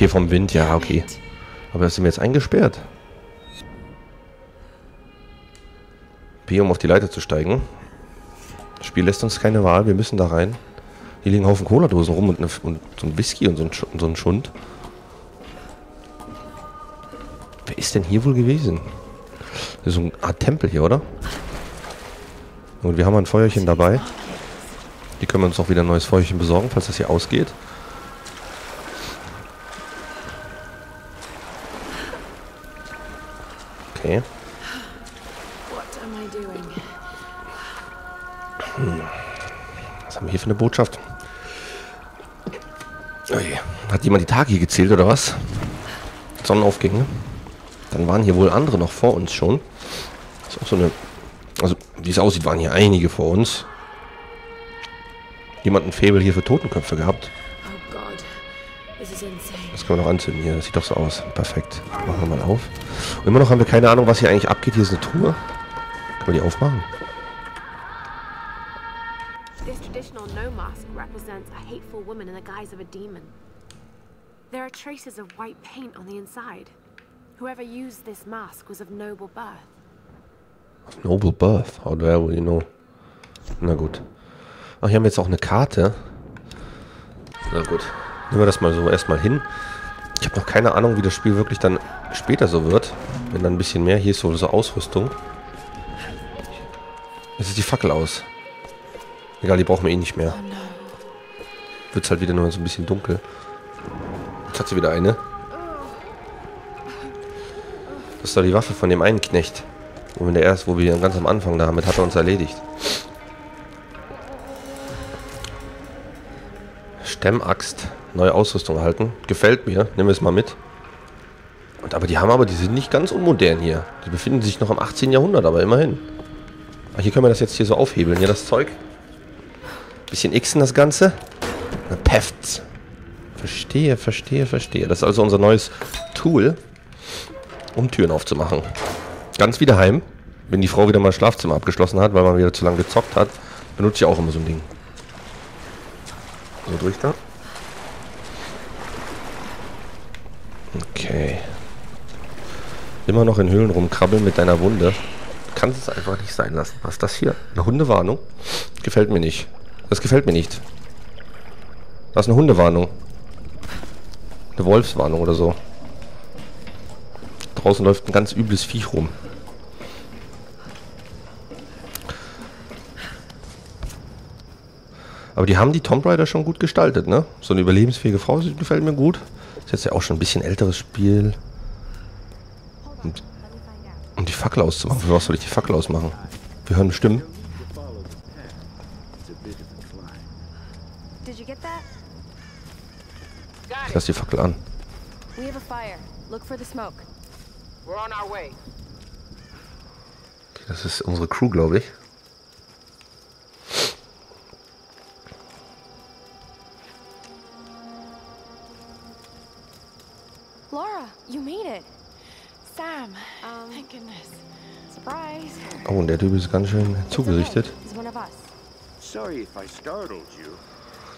Hier vom Wind, ja, okay. Aber das sind wir jetzt eingesperrt. P, um auf die Leiter zu steigen. Das Spiel lässt uns keine Wahl, wir müssen da rein. Hier liegen einen Haufen Cola-Dosen rum und so ein Whisky und so ein Schund. Wer ist denn hier wohl gewesen? Das ist so eine Art Tempel hier, oder? Und wir haben ein Feuerchen dabei. Die können wir uns auch wieder ein neues Feuerchen besorgen, falls das hier ausgeht. Okay. Was haben wir hier für eine Botschaft? Okay. Hat jemand die Tage hier gezählt oder was? Sonnenaufgänge. Dann waren hier wohl andere noch vor uns schon. Das ist auch so eine... Also, wie es aussieht, waren hier einige vor uns. Jemand ein Faible hier für Totenköpfe gehabt. Das können wir noch anzünden hier. Das sieht doch so aus. Perfekt. Machen wir mal auf. Und immer noch haben wir keine Ahnung, was hier eigentlich abgeht. Hier ist eine Truhe. Können wir die aufmachen? Noble birth? How do you know? Na gut. Ach, hier haben wir jetzt auch eine Karte. Na gut. Nehmen wir das mal so erstmal hin. Ich habe noch keine Ahnung, wie das Spiel wirklich dann später so wird. Wenn dann ein bisschen mehr. Hier ist so eine Ausrüstung. Jetzt ist die Fackel aus. Egal, die brauchen wir eh nicht mehr. Wird es halt wieder nur so ein bisschen dunkel. Jetzt hat sie wieder eine. Das ist doch die Waffe von dem einen Knecht. Und der erste, wo wir ganz am Anfang damit, hat er uns erledigt. Stemmaxt. Neue Ausrüstung erhalten. Gefällt mir. Nehmen wir es mal mit. Und die sind nicht ganz unmodern hier. Die befinden sich noch im 18. Jahrhundert, aber immerhin. Ach, hier können wir das jetzt hier so aufhebeln, hier das Zeug. Bisschen xen das Ganze. Na, päfft's. Verstehe, verstehe, verstehe. Das ist also unser neues Tool, um Türen aufzumachen. Ganz wieder heim, wenn die Frau wieder mal Schlafzimmer abgeschlossen hat, weil man wieder zu lange gezockt hat, benutze ich auch immer so ein Ding. So, durch da. Okay. Immer noch in Höhlen rumkrabbeln mit deiner Wunde. Kannst es einfach nicht sein lassen. Was ist das hier? Eine Hundewarnung? Gefällt mir nicht. Das gefällt mir nicht. Das ist eine Hundewarnung. Eine Wolfswarnung oder so. Draußen läuft ein ganz übles Viech rum. Aber die haben die Tomb Raider schon gut gestaltet, ne? So eine überlebensfähige Frau, die gefällt mir gut. Ist jetzt ja auch schon ein bisschen älteres Spiel. Und, um die Fackel auszumachen. Für was soll ich die Fackel ausmachen? Wir hören Stimmen. Ich lasse die Fackel an. Okay, das ist unsere Crew, glaube ich. Oh, und der Typ ist ganz schön zugerichtet. Sorry if I startled you.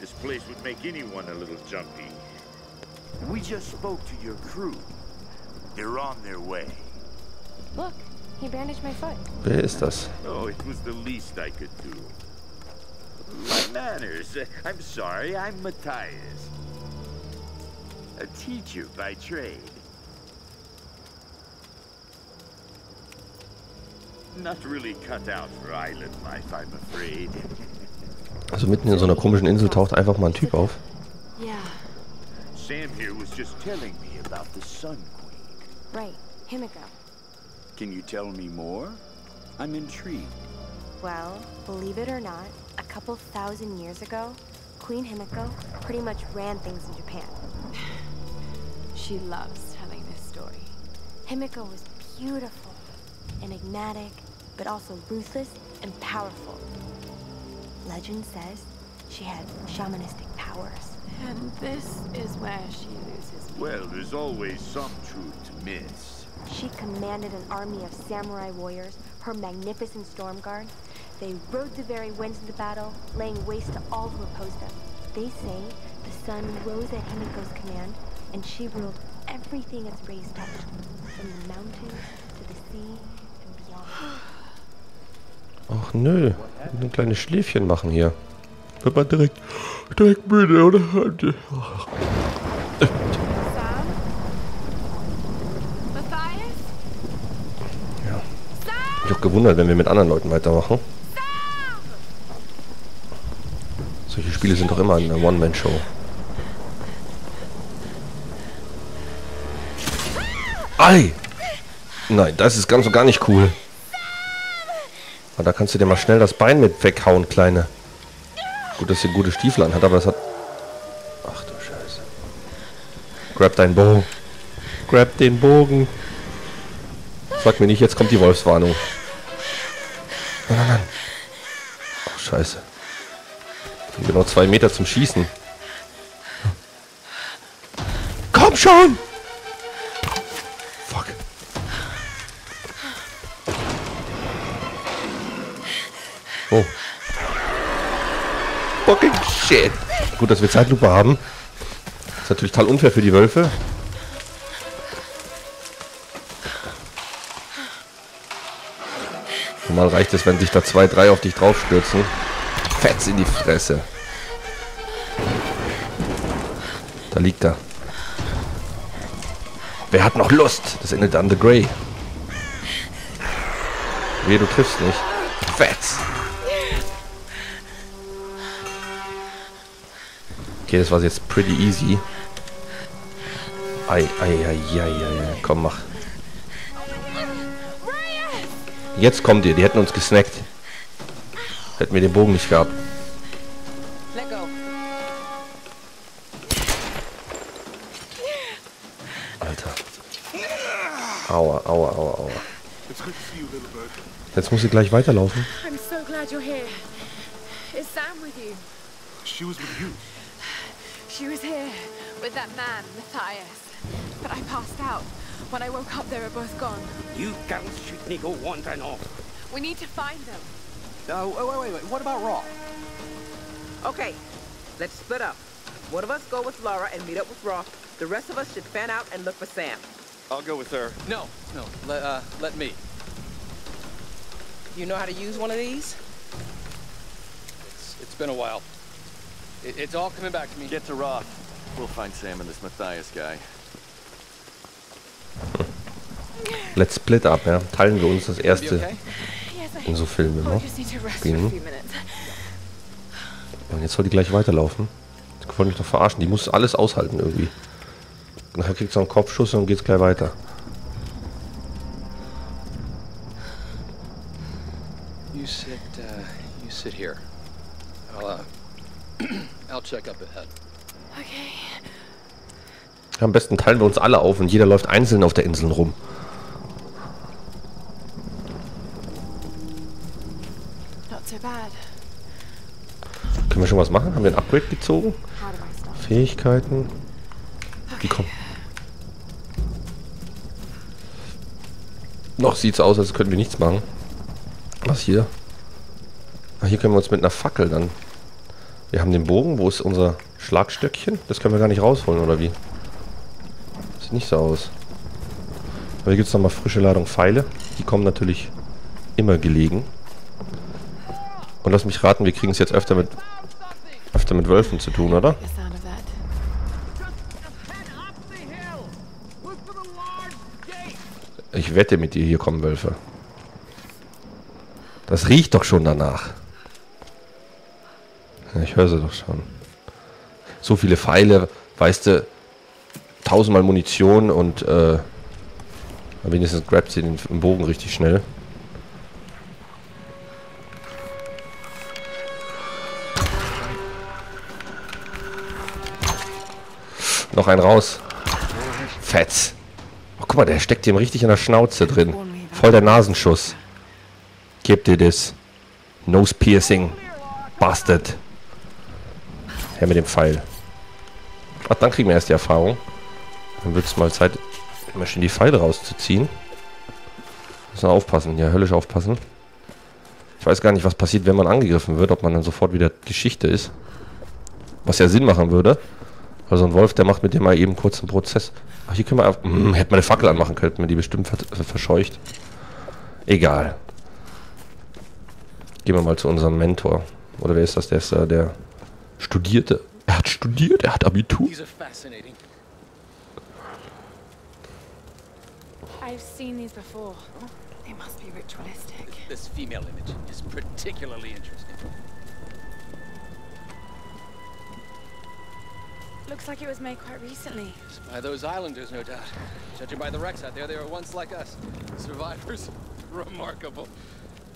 This place would make anyone a little jumpy. We just spoke to your crew. They're on their way. Look, he bandaged my foot. Wer ist das? Oh, it was the least I could do. My manners. I'm sorry, I'm Matthias. A teacher by trade. Not really cut out for island life, I'm afraid. Also mitten in so einer komischen Insel taucht einfach mal ein Typ auf. Yeah. Sam here was just telling me about the sun queen. Right, Himiko. Can you tell me more? I'm intrigued. Well, believe it or not, a couple thousand years ago, Queen Himiko pretty much ran things in Japan. She loves telling this story. Himiko was beautiful, enigmatic, but also ruthless and powerful. Legend says she had shamanistic powers. And this is where she loses me. Well, there's always some truth to myths. She commanded an army of samurai warriors, her magnificent storm guard. They rode the very winds of the battle, laying waste to all who opposed them. They say the sun rose at Himiko's command, and she ruled everything as Ray's touched, from the mountains to the sea and beyond. Ach nö, ein kleines Schläfchen machen hier. Wird man direkt müde, oder? Ach. Ich bin auch gewundert, wenn wir mit anderen Leuten weitermachen. Solche Spiele sind doch immer eine One-Man-Show. Ei! Nein, das ist ganz und gar nicht cool. Aber da kannst du dir mal schnell das Bein mit weghauen, Kleine. Gut, dass sie gute Stiefel anhat, aber das hat... Ach du Scheiße. Grab deinen Bogen. Grab den Bogen. Sag mir nicht, jetzt kommt die Wolfswarnung. Nein, nein, nein. Oh, Scheiße. Das sind genau 2 Meter zum Schießen. Komm schon! Fuck. Oh. Fucking shit. Gut, dass wir Zeitlupe haben. Das ist natürlich total unfair für die Wölfe. Mal reicht es, wenn sich da 2, 3 auf dich drauf stürzen. Fetz in die Fresse. Da liegt er. Wer hat noch Lust? Das endet an The Gray. Weh, du triffst nicht. Fetz. Okay, das war jetzt pretty easy. Ei, ei, ei, ei, ei. Komm, mach. Jetzt kommt ihr, die hätten uns gesnackt. Hätten wir den Bogen nicht gehabt. Alter. Aua, aua, aua, aua. Jetzt muss sie gleich weiterlaufen. I'm so glad you're here. Is Sam with you? She was with you. She was here with that man, Matthias. But I passed out. When I woke up, they were both gone. You can't shoot me, go wandering off. We need to find them. Oh, wait, what about Roth? Okay, let's split up. One of us go with Lara and meet up with Roth. The rest of us should fan out and look for Sam. I'll go with her. No, let me. You know how to use one of these? It's been a while. It's all coming back to me. Get to Roth. We'll find Sam and this Matthias guy. Let's split up, ja. Teilen wir uns das erste in so Filmen immer. Und jetzt soll die gleich weiterlaufen. Ich wollte mich doch verarschen. Die muss alles aushalten irgendwie. Nachher kriegt sie einen Kopfschuss und geht's gleich weiter. You sit here. I'll check up ahead. Okay. Am besten teilen wir uns alle auf und jeder läuft einzeln auf der Insel rum. Können wir schon was machen? Haben wir ein Upgrade gezogen? Fähigkeiten. Die kommen. Noch sieht es aus, als könnten wir nichts machen. Was hier? Ach, hier können wir uns mit einer Fackel dann... Wir haben den Bogen. Wo ist unser Schlagstöckchen? Das können wir gar nicht rausholen, oder wie? Sieht nicht so aus. Aber hier gibt es nochmal frische Ladung Pfeile. Die kommen natürlich immer gelegen. Und lass mich raten, wir kriegen es jetzt öfter mit Wölfen zu tun, oder? Ich wette mit dir, hier kommen Wölfe. Das riecht doch schon danach. Ja, ich höre sie doch schon. So viele Pfeile, weißt du, 1000-mal Munition und wenigstens grabt sie den Bogen richtig schnell. Noch einen raus. Fetz. Oh, guck mal, der steckt ihm richtig in der Schnauze drin. Voll der Nasenschuss. Gib dir das. Nose Piercing. Bastard. Her mit dem Pfeil. Ach, dann kriegen wir erst die Erfahrung. Dann wird es mal Zeit, immer schön die Pfeile rauszuziehen. Müssen wir aufpassen. Ja, höllisch aufpassen. Ich weiß gar nicht, was passiert, wenn man angegriffen wird. Ob man dann sofort wieder Geschichte ist. Was ja Sinn machen würde. Also ein Wolf, der macht mit dir mal eben kurz einen Prozess. Ach, hier können wir... hätte man eine Fackel anmachen können, hätten wir die bestimmt verscheucht. Egal. Gehen wir mal zu unserem Mentor. Oder wer ist das? Der ist der Studierte. Er hat studiert, er hat Abitur. I've seen these before. They must be ritualistic. This female image is particularly interesting. Looks like it was made quite recently. It's by those islanders, no doubt. Judging by the wrecks out there, they were once like us. Survivors. Remarkable.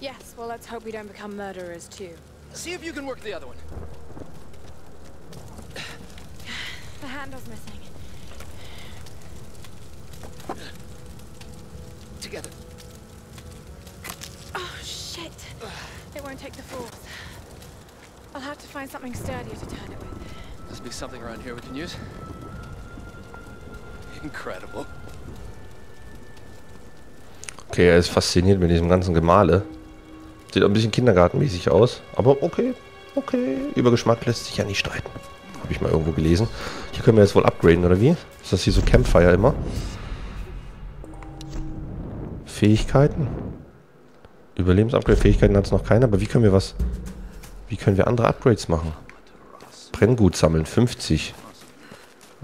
Yes, well, let's hope we don't become murderers, too. See if you can work the other one. The handle's missing. Together. Oh, shit. It won't take the force. I'll have to find something sturdier to turn it with. Must be something around here we can use. Incredible. Okay, er ist fasziniert mit diesem ganzen Gemahle. Sieht ein bisschen kindergartenmäßig aus, aber okay, okay. Über Geschmack lässt sich ja nicht streiten. Habe ich mal irgendwo gelesen. Hier können wir jetzt wohl upgraden, oder wie? Ist das hier so Campfire immer? Fähigkeiten? Überlebensupgrade, Fähigkeiten hat es noch keine, aber wie können wir was... Wie können wir andere Upgrades machen? Brenngut sammeln, 50.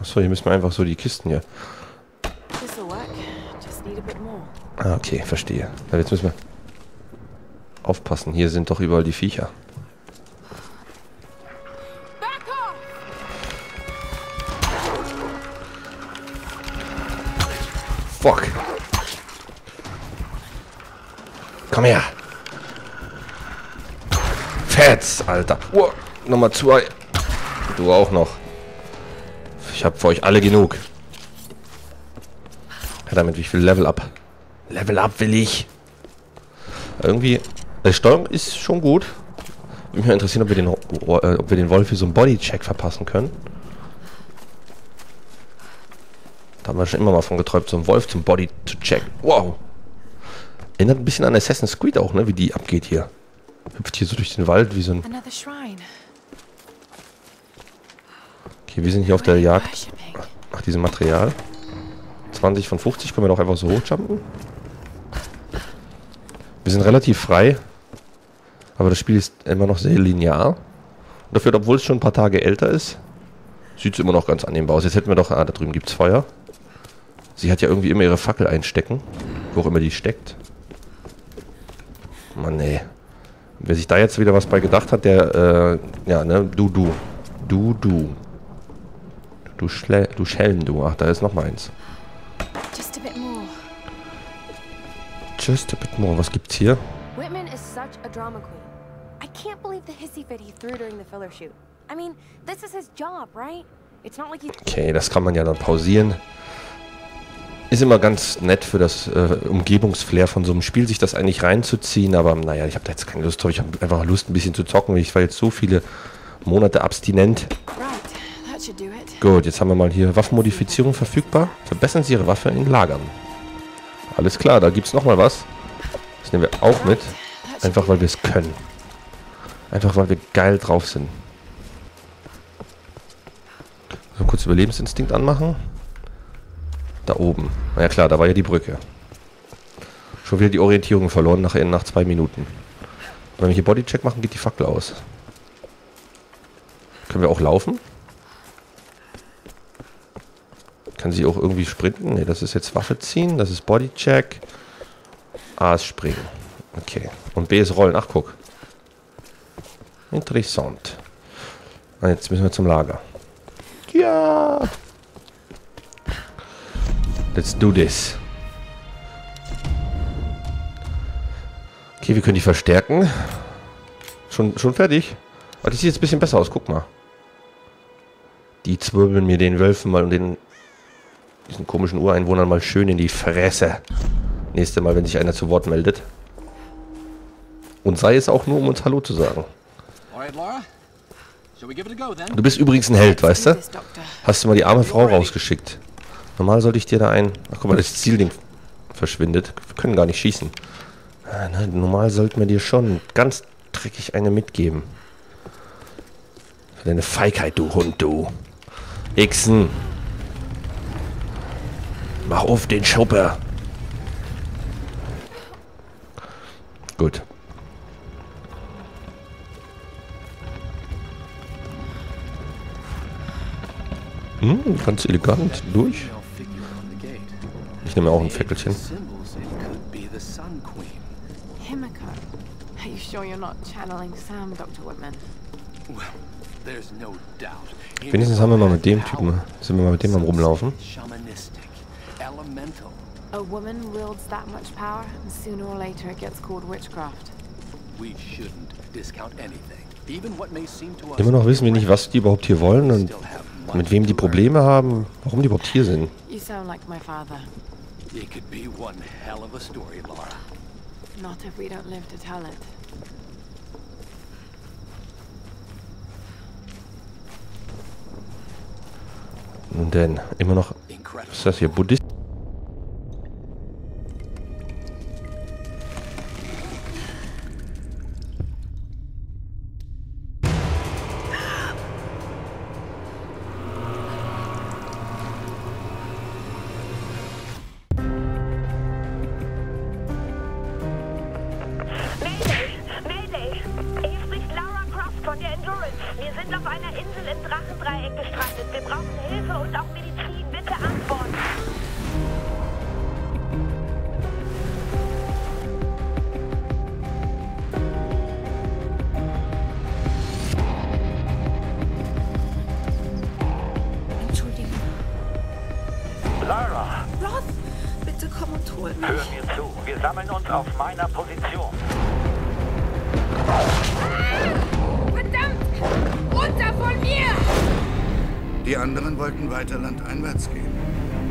Achso, hier müssen wir einfach so die Kisten hier. Ah, okay, verstehe. Aber jetzt müssen wir aufpassen. Hier sind doch überall die Viecher. Fuck. Komm her. Fetz, Alter. Uah, Nummer 2. Du auch noch. Ich habe für euch alle genug. Ja, damit wie viel Level up? Level up will ich. Irgendwie, die Steuerung ist schon gut. Würde mich interessieren, ob wir den Wolf hier so einen Bodycheck verpassen können. Da haben wir schon immer mal von geträumt, so einen Wolf zum Body zu checken. Wow. Erinnert ein bisschen an Assassin's Creed auch, ne? Wie die abgeht hier. Hüpft hier so durch den Wald wie so ein... Wir sind hier auf der Jagd nach diesem Material. 20 von 50 können wir doch einfach so hochjumpen. Wir sind relativ frei. Aber das Spiel ist immer noch sehr linear. Und dafür, obwohl es schon ein paar Tage älter ist, sieht es immer noch ganz annehmbar aus. Jetzt hätten wir doch... Ah, da drüben gibt es Feuer. Sie hat ja irgendwie immer ihre Fackel einstecken. Wo auch immer die steckt. Mann, ey. Wer sich da jetzt wieder was bei gedacht hat, der... ja, ne? Du Schelm, du. Ach, da ist noch mal eins. Just a bit more. Just a bit more. Was gibt's hier? Whitman is such a drama queen. I can't believe the hissy fit he threw during the filler shoot. I mean, this is his job, right? It's not like he... Okay, das kann man ja dann pausieren. Ist immer ganz nett für das Umgebungsflair von so einem Spiel, sich das eigentlich reinzuziehen. Aber naja, ich habe da jetzt keine Lust drauf. Ich habe einfach Lust, ein bisschen zu zocken. Ich war jetzt so viele Monate abstinent. Right. Gut, jetzt haben wir mal hier Waffenmodifizierung verfügbar. Verbessern Sie Ihre Waffe in Lagern. Alles klar, da gibt es nochmal was. Das nehmen wir auch mit. Einfach, weil wir es können. Einfach, weil wir geil drauf sind. So, kurz Überlebensinstinkt anmachen. Da oben. Na ja klar, da war ja die Brücke. Schon wieder die Orientierung verloren nach 2 Minuten. Wenn wir hier Bodycheck machen, geht die Fackel aus. Können wir auch laufen? Kann sie auch irgendwie sprinten? Ne, das ist jetzt Waffe ziehen, das ist Bodycheck. A ist springen. Okay. Und B ist rollen. Ach, guck. Interessant. Ah, jetzt müssen wir zum Lager. Ja! Let's do this. Okay, wir können die verstärken. Schon fertig? Aber die sieht jetzt ein bisschen besser aus. Guck mal. Die zwirbeln mir den Wölfen mal und den... diesen komischen Ureinwohnern mal schön in die Fresse. Nächstes Mal, wenn sich einer zu Wort meldet. Und sei es auch nur, um uns Hallo zu sagen. Du bist übrigens ein Held, weißt du? Hast du mal die arme Frau rausgeschickt. Normal sollte ich dir da ein... Ach, guck mal, das Zielding verschwindet. Wir können gar nicht schießen. Nein, normal sollten wir dir schon ganz dreckig eine mitgeben. Für deine Feigheit, du Hund, du. Hixen. Mach auf den Schuppe. Gut. Ganz elegant durch. Ich nehme auch ein Fäckelchen. Himiko, are you sure you're not channeling Sam, Dr. Whitman? Wenigstens haben wir mal mit dem Typen, sind wir mal mit dem am rumlaufen. A woman wields that much power, and sooner or later it gets called witchcraft. We shouldn't discount anything. Even what may seem to us. Immer noch wissen wir nicht, was die überhaupt hier wollen und mit wem die Probleme haben, warum die überhaupt hier sind. You sound like my father. It could be one hell of a story, Laura. Not if we don't live to tell it. Und dann immer noch, was ist das hier, Buddhist?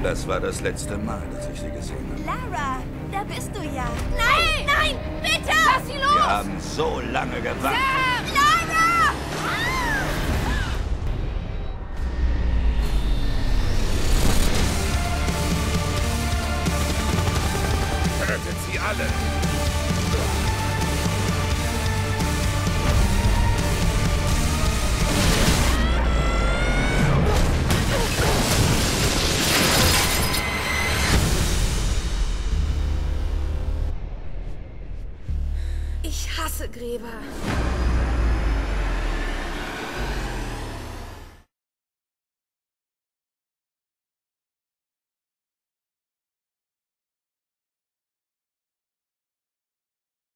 Das war das letzte Mal, dass ich sie gesehen habe. Lara, da bist du ja. Nein, nein, bitte! Lass sie los! Wir haben so lange gewartet. Sam, Lara! Ah! Rettet sie alle! Gräber.